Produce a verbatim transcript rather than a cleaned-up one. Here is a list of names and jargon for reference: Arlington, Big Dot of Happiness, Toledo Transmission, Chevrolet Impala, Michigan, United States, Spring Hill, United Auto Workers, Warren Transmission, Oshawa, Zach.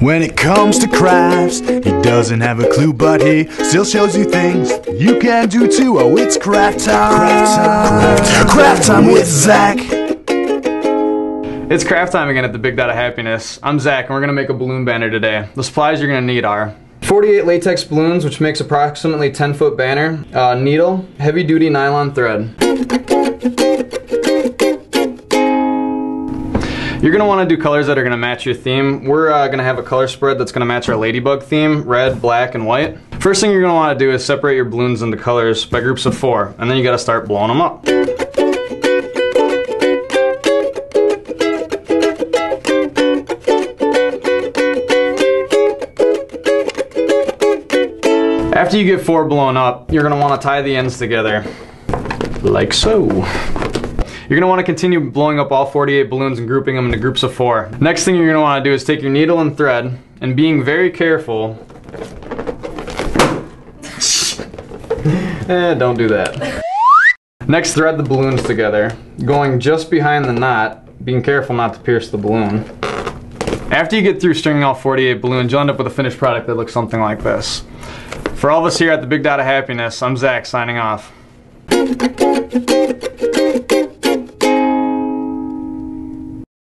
When it comes to crafts, he doesn't have a clue, but he still shows you things you can do too. Oh, it's craft time! Craft time! Craft time with Zach! It's craft time again at the Big Dot of Happiness. I'm Zach, and we're gonna make a balloon banner today. The supplies you're gonna need are forty-eight latex balloons, which makes approximately ten foot banner, uh, needle, heavy duty nylon thread. You're going to want to do colors that are going to match your theme. We're uh, going to have a color spread that's going to match our ladybug theme, red, black, and white. First thing you're going to want to do is separate your balloons into colors by groups of four, and then you got to start blowing them up. After you get four blown up, you're going to want to tie the ends together, like so. You're going to want to continue blowing up all forty-eight balloons and grouping them into groups of four. Next thing you're going to want to do is take your needle and thread, and being very careful... eh, don't do that. Next, thread the balloons together, going just behind the knot, being careful not to pierce the balloon. After you get through stringing all forty-eight balloons, you'll end up with a finished product that looks something like this. For all of us here at the Big Dot of Happiness, I'm Zach, signing off.